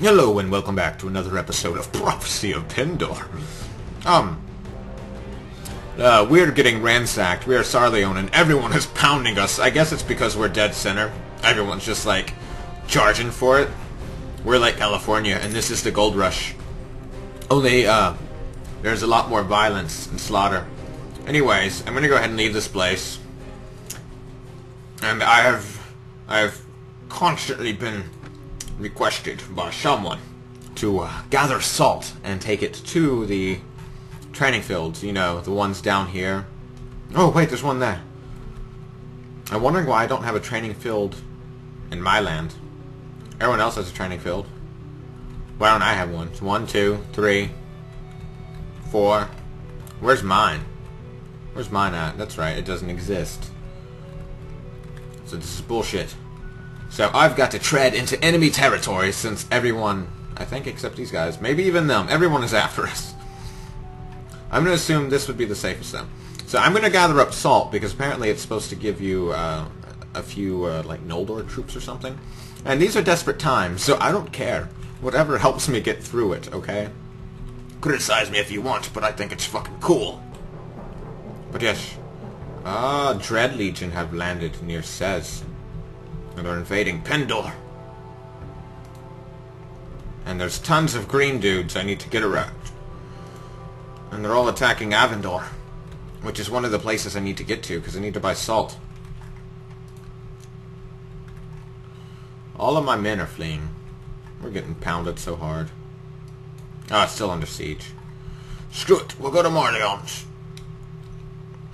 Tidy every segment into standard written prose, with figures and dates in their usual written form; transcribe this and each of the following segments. Hello and welcome back to another episode of Prophecy of Pendor. We're getting ransacked. We are Sarleon and everyone is pounding us. I guess it's because we're dead center. Everyone's just like charging for it. We're like California and this is the gold rush. Only there's a lot more violence and slaughter. Anyways, I'm gonna go ahead and leave this place. And I've constantly been requested by someone to gather salt and take it to the training fields, you know, the ones down here. Oh wait, there's one there. I'm wondering why I don't have a training field in my land. Everyone else has a training field. Why don't I have one? It's 1, 2, 3, 4. Where's mine? Where's mine at? That's right, it doesn't exist. So this is bullshit. So I've got to tread into enemy territory since everyone, I think except these guys, maybe even them, everyone is after us. I'm going to assume this would be the safest though. So I'm going to gather up salt because apparently it's supposed to give you a few like Noldor troops or something. And these are desperate times, so I don't care. Whatever helps me get through it, okay? Criticize me if you want, but I think it's fucking cool. But yes, Dread Legion have landed near Sez. And they're invading Pendor. And there's tons of green dudes I need to get around. And they're all attacking Avendor, which is one of the places I need to get to, because I need to buy salt. All of my men are fleeing. We're getting pounded so hard. Ah, it's still under siege. Screw it, we'll go to Marleons.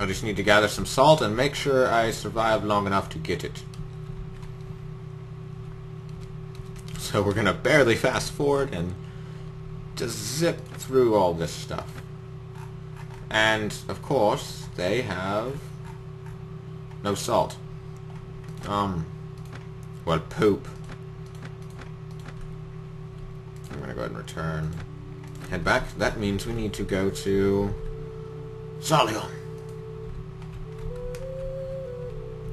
I just need to gather some salt and make sure I survive long enough to get it. So we're going to barely fast forward and just zip through all this stuff. And, of course, they have no salt. Well, poop. I'm going to go ahead and return. Head back. That means we need to go to Zalion.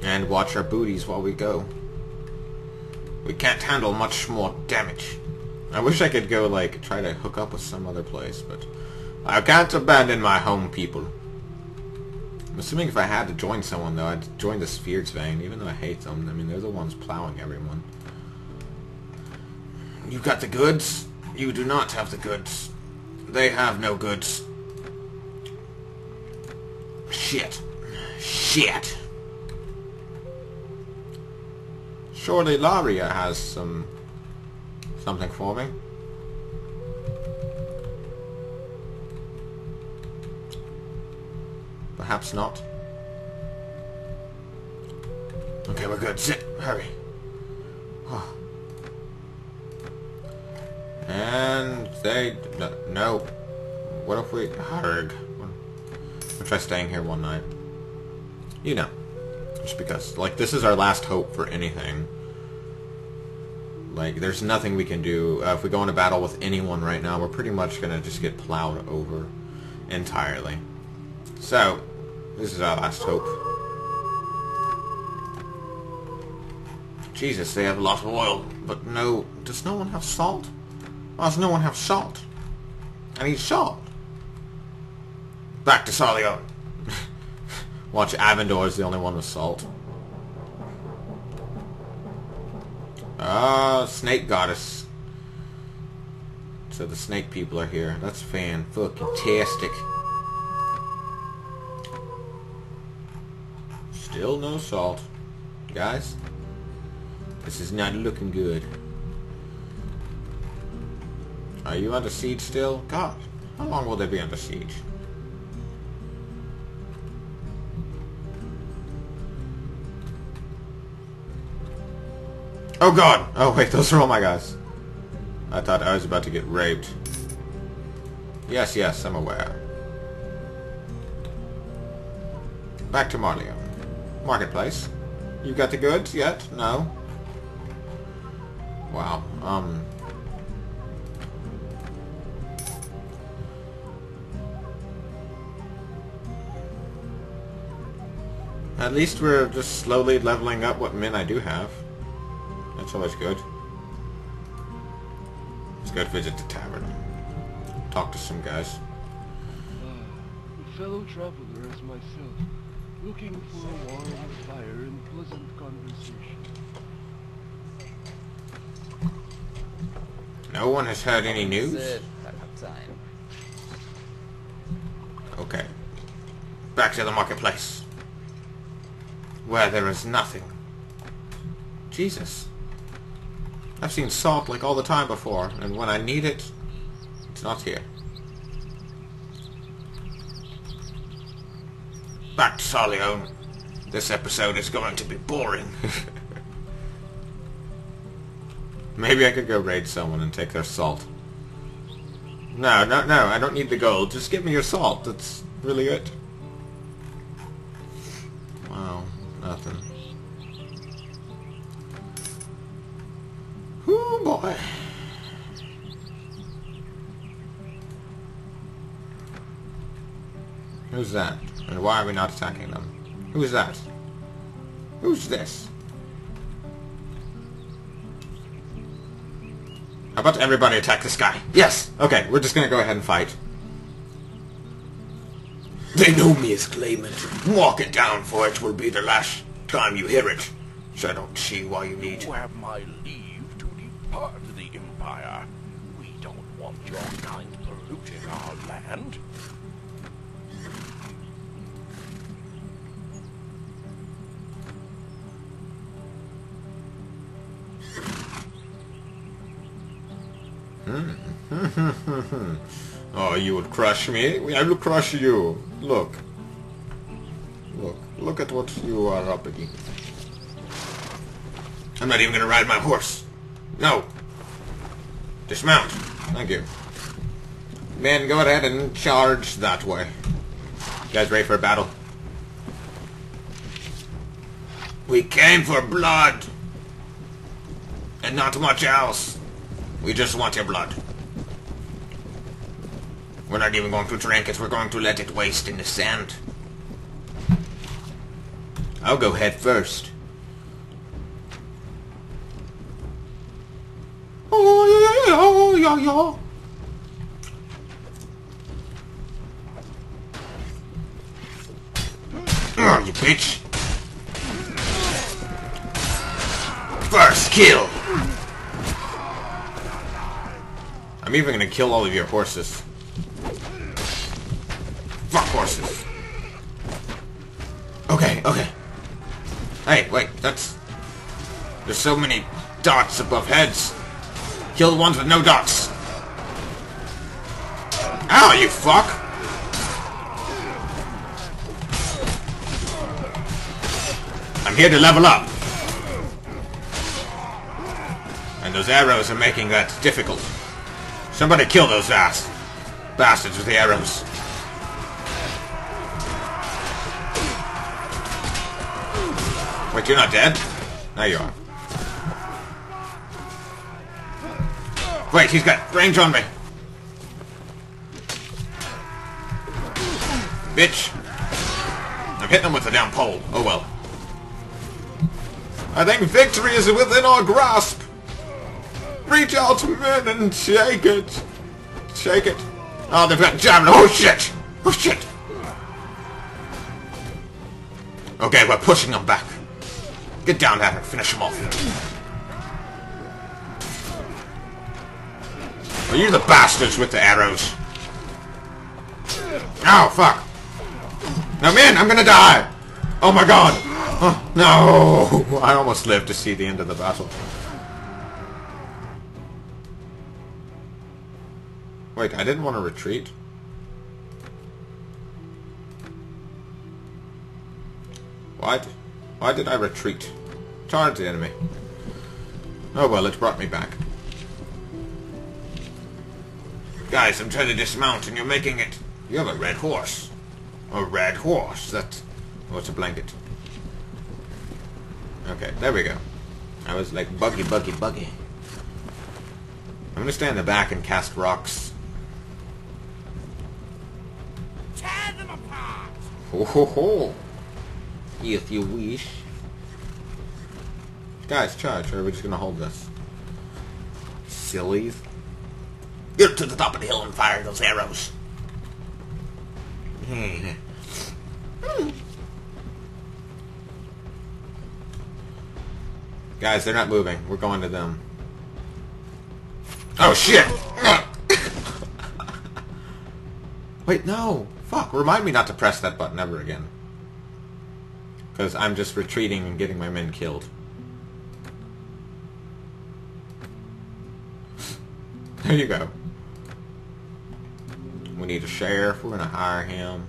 And watch our booties while we go. We can't handle much more damage. I wish I could go, like, try to hook up with some other place, but I can't abandon my home people. I'm assuming if I had to join someone, though, I'd join the Spheres vein, even though I hate them. I mean, they're the ones plowing everyone. You've got the goods. You do not have the goods. They have no goods. Shit. Shit. Surely Laria has something for me. Perhaps not. Okay, we're good. Zip, hurry. Oh. And they no. What if we hurried? We'll try staying here one night. You know, just because like this is our last hope for anything. Like, there's nothing we can do. If we go into battle with anyone right now, we're pretty much going to just get plowed over entirely. So, this is our last hope. Jesus, they have a lot of oil, but no... Does no one have salt? Why does no one have salt? I need salt. Back to Sarleon. Watch, Avendor is the only one with salt. Snake goddess. So the snake people are here. That's fan-fucking-tastic. Still no salt. Guys, this is not looking good. Are you under siege still? God, how long will they be under siege? Oh god! Oh wait, those are all my guys. I thought I was about to get raped. Yes, yes, I'm aware. Back to Marleon. Marketplace. You got the goods yet? No. Wow. At least we're just slowly leveling up what men I do have. That's always good. Gotta visit the tavern. Talk to some guys. A fellow traveler as myself, looking for a warm fire and pleasant conversation. No one has had any news? Okay. Back to the marketplace. Where there is nothing. Jesus. I've seen salt like all the time before, and when I need it, it's not here. Back to Sarleon. This episode is going to be boring. Maybe I could go raid someone and take their salt. No, no, no, I don't need the gold. Just give me your salt. That's really it. Wow, nothing. Oh boy. Who's that? And why are we not attacking them? Who's that? Who's this? How about everybody attack this guy? Yes! Okay, we're just gonna go ahead and fight. They know me as Clayman. Walk it down, for it will be the last time you hear it. So I don't see why you need... You have my leave to depart the Empire. We don't want your kind polluting our land. Oh, you would crush me? I will crush you. Look. Look. Look at what you are up against. I'm not even going to ride my horse. No. Dismount. Thank you. Man, go ahead and charge that way. You guys ready for a battle? We came for blood. And not much else. We just want your blood. We're not even going to drink it, we're going to let it waste in the sand. I'll go head first. Oh, yeah, yeah. Oh, you bitch. First kill. I'm even gonna kill all of your horses. Fuck horses. Okay, okay. Hey, wait, that's... There's so many dots above heads. Kill the ones with no dots. Ow, you fuck! I'm here to level up. And those arrows are making that difficult. Somebody kill those ass bastards with the arrows. Wait, you're not dead? Now you are. Wait, he's got range on me. Bitch. I'm hitting him with a down pole. Oh well. I think victory is within our grasp. Reach out to men and shake it. Shake it. Oh, they've got javelin. Oh, shit. Oh, shit. Okay, we're pushing them back. Get down there and finish them off. Oh, you're the bastards with the arrows. Oh, fuck. Now, man, I'm gonna die. Oh, my God. Oh, no. I almost lived to see the end of the battle. Wait, I didn't want to retreat. What? Why did I retreat? Charge the enemy. Oh well, it brought me back. Guys, I'm trying to dismount and you're making it... You have a red horse. A red horse. That's... Oh, it's a blanket. Okay, there we go. I was like buggy, buggy, buggy. I'm gonna stay in the back and cast rocks. Ho ho ho! If you wish. Guys, charge, or are we just gonna hold this? Sillies. Get up to the top of the hill and fire those arrows. Guys, they're not moving. We're going to them. Oh, shit! Wait, no! Fuck, remind me not to press that button ever again. Because I'm just retreating and getting my men killed. There you go. We need a sheriff. We're going to hire him.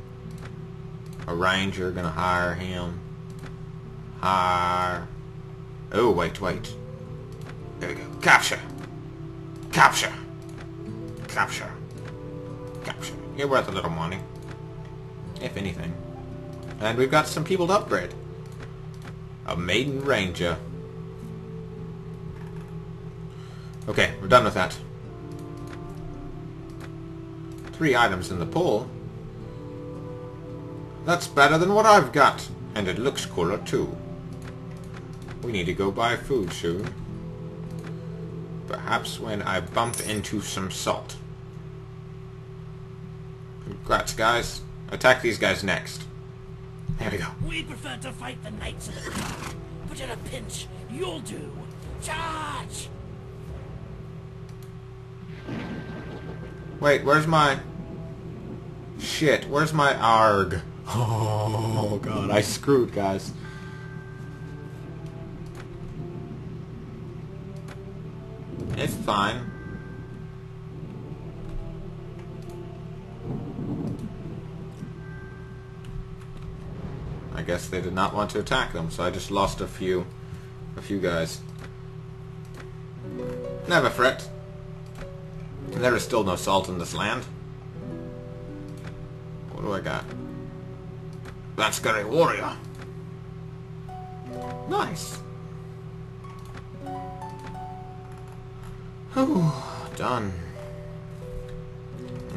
A ranger. Going to hire him. Hire... Oh, wait, wait. There we go. Capture! Capture! Capture! Capture. You're worth a little money. If anything. And we've got some people to upgrade. A maiden ranger. Okay, we're done with that. 3 items in the pool. That's better than what I've got. And it looks cooler too. We need to go buy food soon. Perhaps when I bump into some salt. Congrats, guys. Attack these guys next. There we go. We prefer to fight the knights of the dark, but in a pinch, you'll do. Charge! Wait, where's my... Shit, where's my ARG? Oh, God, I screwed, guys. It's fine. I guess they did not want to attack them, so I just lost a few guys. Never fret. There is still no salt in this land. What do I got? That scary warrior. Nice. Ooh, done.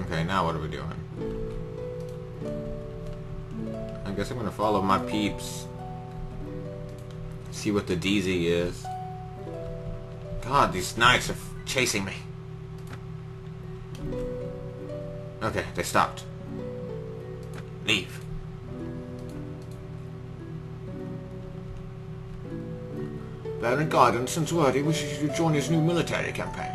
Okay, now what are we doing? I guess I'm gonna follow my peeps. See what the DZ is. God, these knights are chasing me. Okay, they stopped. Leave. Baron Kaydron sends word he wishes you to join his new military campaign.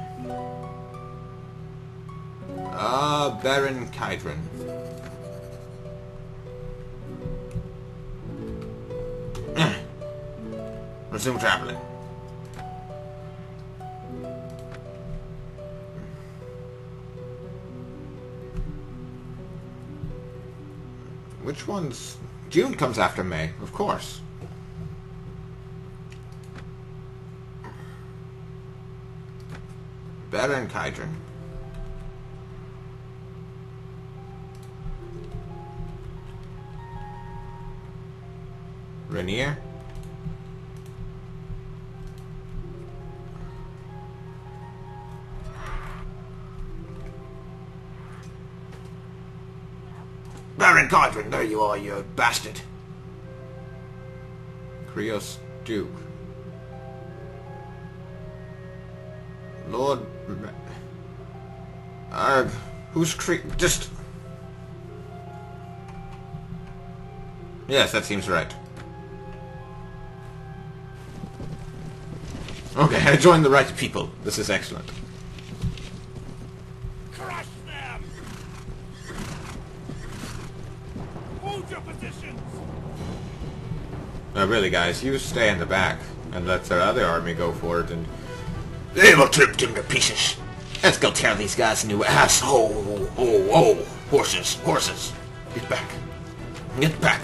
Ah, Baron Kaydron. Resume traveling. Which one's... June comes after May, of course. Baron Kaydron. Rainier. Baron Kaydron, there you are, you bastard. Creos Duke. Lord... who's just... Yes, that seems right. Okay, I joined the right people. This is excellent. Crush them! Hold your positions! No, really, guys, you stay in the back and let their other army go for it and... They will trip them to pieces. Let's go tear these guys a new ass. Oh, oh, oh. Horses, horses. Get back. Get back.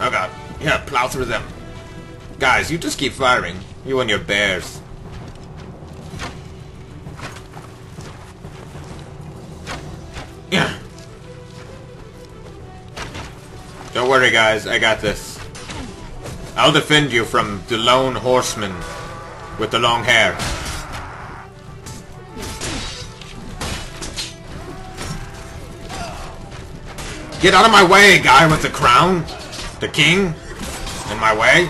Oh, God. Yeah, plow through them. Guys, you just keep firing. You and your bears. Yeah. Don't worry, guys. I got this. I'll defend you from the lone horseman with the long hair. Get out of my way, guy with the crown! The king? In my way?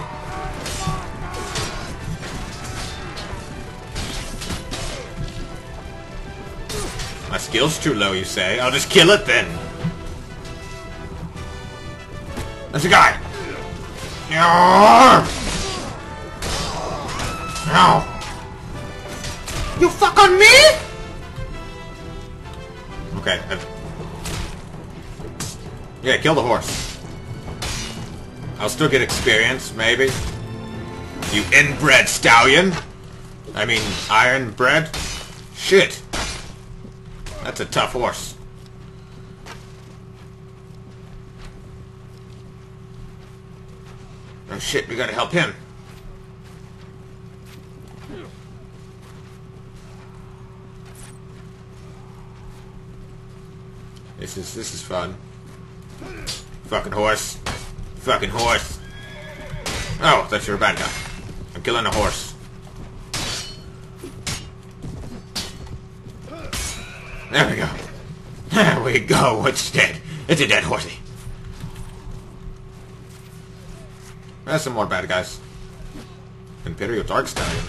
My skill's too low, you say? I'll just kill it then. There's a guy. No. You fuck on me? Okay. Yeah, kill the horse. I'll still get experience, maybe. You inbred stallion. I mean, ironbred. Shit. That's a tough horse. Oh shit, we gotta help him. This is fun. Fucking horse. Fucking horse. Oh, I thought you were a bad guy. I'm killing a horse. There we go. There we go. It's dead. It's a dead horsey. There's some more bad guys. Imperial Dark Stallion.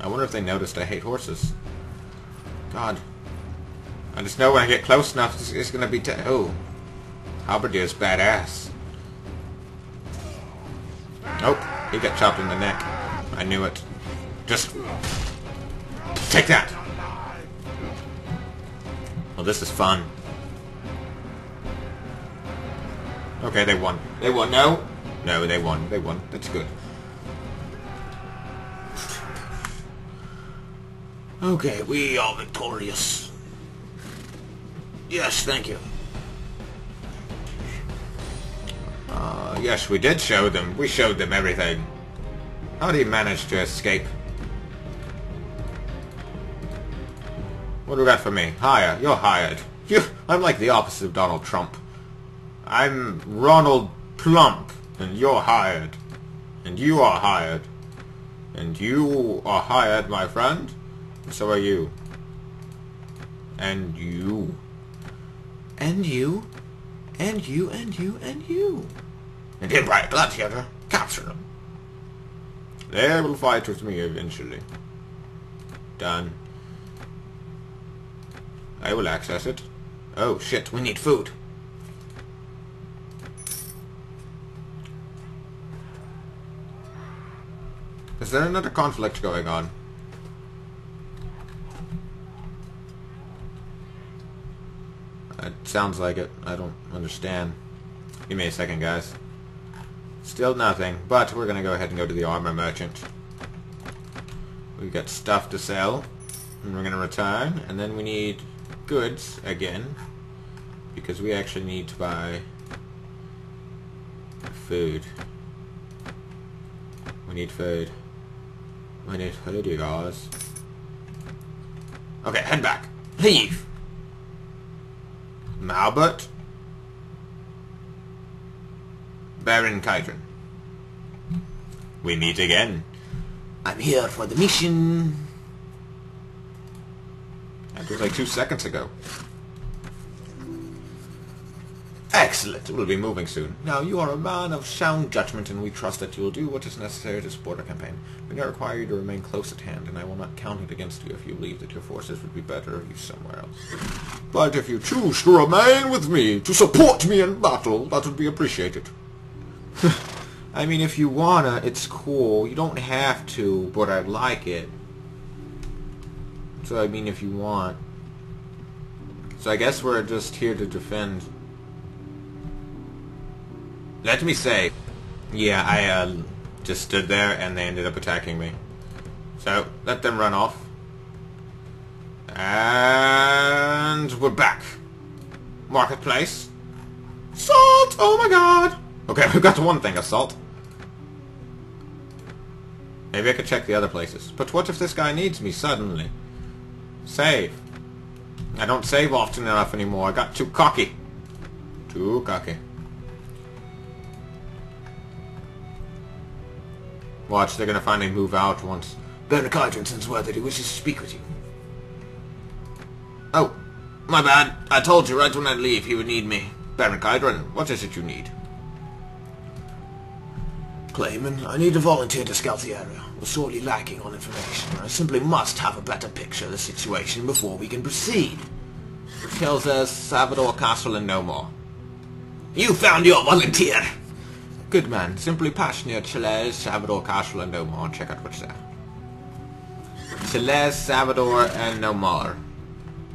I wonder if they noticed I hate horses. God. I just know when I get close enough, it's gonna be oh. Alberdier's badass. Nope. Oh, he got chopped in the neck. I knew it. Just... take that! Well, this is fun. Okay, they won. They won. No? No, they won. They won. That's good. Okay, we are victorious. Yes, thank you. Yes, we did show them. We showed them everything. How did he manage to escape? What do we got for me? Hire. You're hired. I'm like the opposite of Donald Trump. I'm Ronald Plump, and you're hired. And you are hired. And you are hired, my friend. And so are you. And you. And you, and you, and you, and you. And him right blood together. Capture them. They will fight with me eventually. Done. I will access it. Oh shit, we need food. Is there another conflict going on? It sounds like it. I don't understand. Give me a second, guys. Still nothing, but we're gonna go ahead and go to the armor merchant. We've got stuff to sell, and we're gonna return, and then we need goods again, because we actually need to buy food. We need food. We need food, you guys. Okay, head back. Leave! Malbert, Baron Kaydron. We meet again. I'm here for the mission. That was like 2 seconds ago. Excellent. We'll be moving soon. Now, you are a man of sound judgment, and we trust that you will do what is necessary to support our campaign. We now require you to remain close at hand, and I will not count it against you if you believe that your forces would be better used somewhere else. But if you choose to remain with me, to support me in battle, that would be appreciated. I mean, if you wanna, it's cool. You don't have to, but I'd like it. So, I mean, if you want. So I guess we're just here to defend... Let me say, yeah, I just stood there and they ended up attacking me. So, let them run off. And we're back. Marketplace. Salt! Oh my god! Okay, we've got one thing, assault. Maybe I could check the other places. But what if this guy needs me suddenly? Save. I don't save often enough anymore. I got too cocky. Too cocky. Watch, they're gonna finally move out once. Baron Kaydron sends word that he wishes to speak with you. Oh, my bad. I told you right when I leave he would need me. Baron Kaydron, what is it you need? Clayman, I need a volunteer to scout the area. We're sorely lacking on information. I simply must have a better picture of the situation before we can proceed. Which tells us Salvador Castle and no more. You found your volunteer! Good man. Simply pass near Chiles, Salvador Castle and no more. Check out what's there. Chiles, Salvador and no more.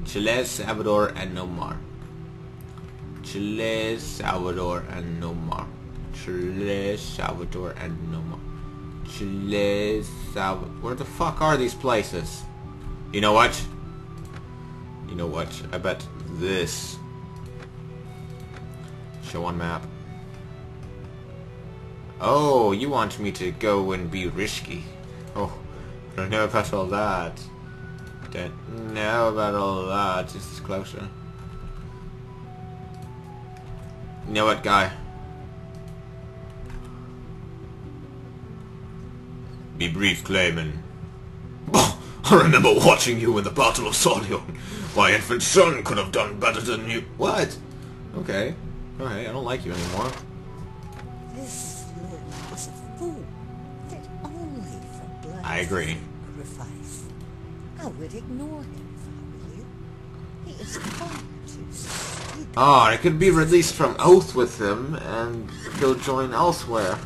Chiles, Salvador and no more. Chiles, Salvador and no more. Chile, Salvador, and no more. Chile, Salvador. Where the fuck are these places? You know what? You know what? I bet this. Show on map. Oh, you want me to go and be risky? Oh, I don't know about all that. Don't know about all that. This is closer. You know what, guy? Be brief, Clayman. Oh, I remember watching you in the Battle of Sarleon. My infant son could have done better than you. What? Okay. Alright, I don't like you anymore. This man was a fool. Fit only for blood. I agree. Sacrifice. I would ignore him if I were you. He is far too stupid. Oh, I could be released from oath with him and go join elsewhere.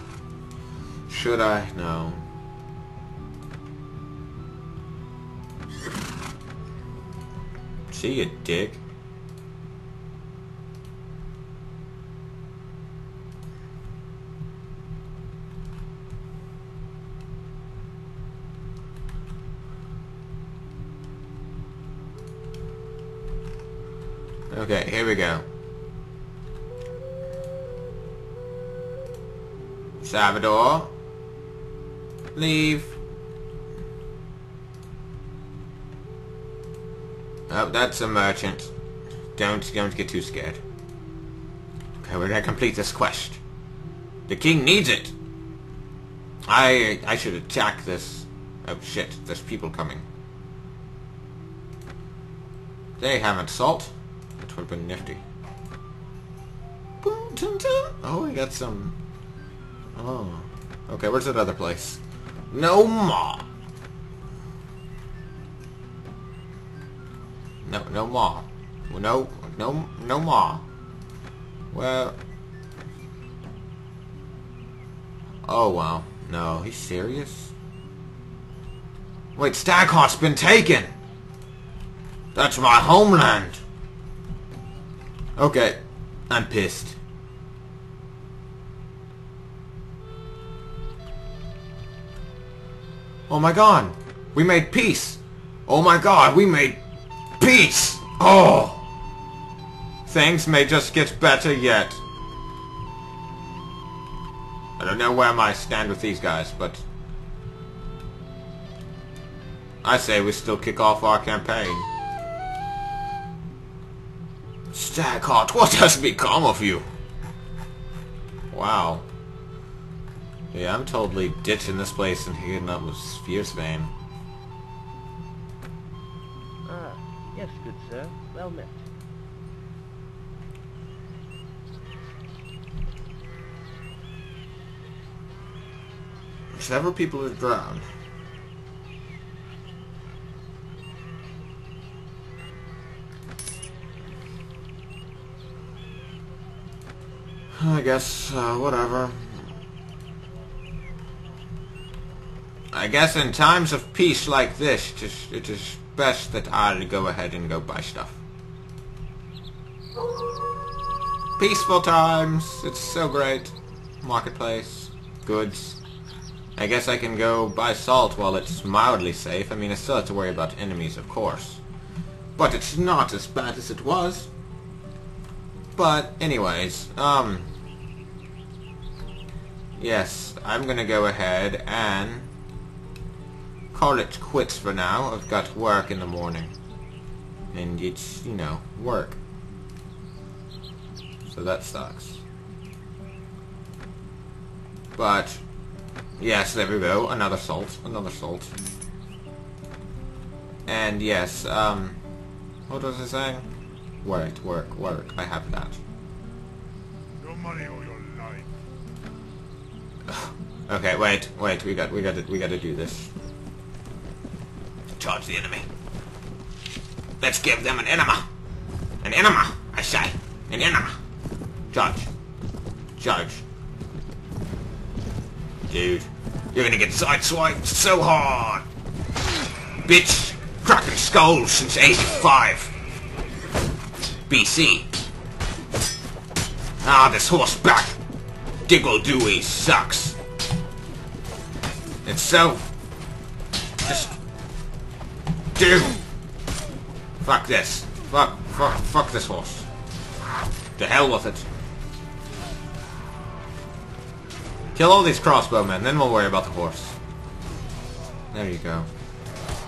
Should I? No. See you, dick. Okay, here we go. Salvador, leave. Oh, that's a merchant. Don't get too scared. Okay, we're gonna complete this quest. The king needs it! I should attack this... Oh shit, there's people coming. They haven't salt. That would've been nifty. Oh, we got some... Oh. Okay, where's that other place? No more! No, no more. No, no, no more. Well... Oh, wow. No, he's serious? Wait, Stackhart's been taken! That's my homeland! Okay, I'm pissed. Oh my god! We made peace! Oh my god, we made... peace! Oh! Things may just get better yet. I don't know where I stand with these guys, but... I say we still kick off our campaign. Zackhart, what has become of you? Wow. Yeah, I'm totally ditching this place and hitting up with Sparrevein. Yes, good sir. Well met. Several people have drowned. I guess, whatever. I guess in times of peace like this, it is best that I'll go ahead and go buy stuff. Peaceful times, it's so great. Marketplace, goods. I guess I can go buy salt while it's mildly safe. I mean, I still have to worry about enemies, of course. But it's not as bad as it was. But, anyways, yes, I'm gonna go ahead and... call it quits for now. I've got work in the morning. And it's, you know, work. So that sucks. But, yes, there we go. Another salt. Another salt. And yes, what was I saying? Work, work, work. I have that. Your money or your life. Okay, wait, we gotta do this. Charge the enemy. Let's give them an enema. An enema, I say. An enema. Charge. Charge. Dude, you're gonna get sideswiped so hard. Bitch, cracking skulls since 85 BC. Ah, this horseback Diggle Dewey sucks. It's so... just... dude! Fuck this. Fuck this horse. To hell with it. Kill all these crossbowmen, then we'll worry about the horse. There you go.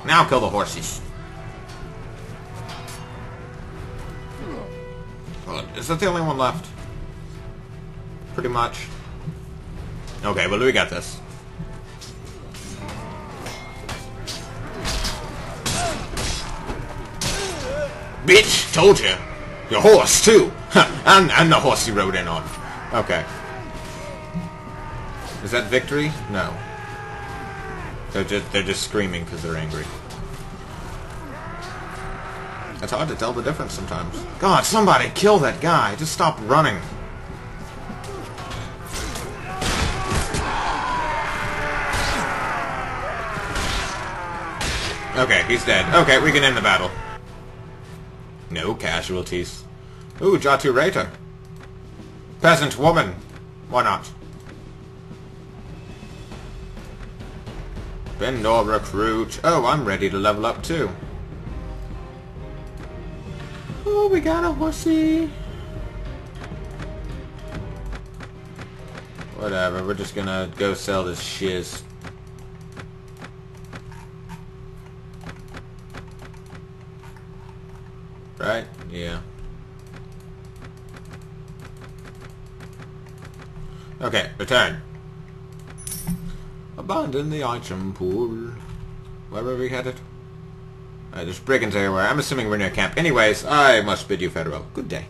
Now kill the horses. Is that the only one left? Pretty much. Okay, well, we got this. Bitch, told you. Your horse, too. and the horse you rode in on. Okay. Is that victory? No. They're just screaming because they're angry. It's hard to tell the difference sometimes. God, somebody kill that guy. Just stop running. Okay, he's dead. Okay, we can end the battle. No casualties. Ooh, Jatu Raider. Peasant woman. Why not? Pendor recruit. Oh, I'm ready to level up too. Oh, we got a horsey. Whatever, we're just gonna go sell this shiz. Right? Yeah. Okay, return. Abandon the item pool. Wherever we had it. There's brigands everywhere. I'm assuming we're near camp. Anyways, I must bid you farewell. Good day.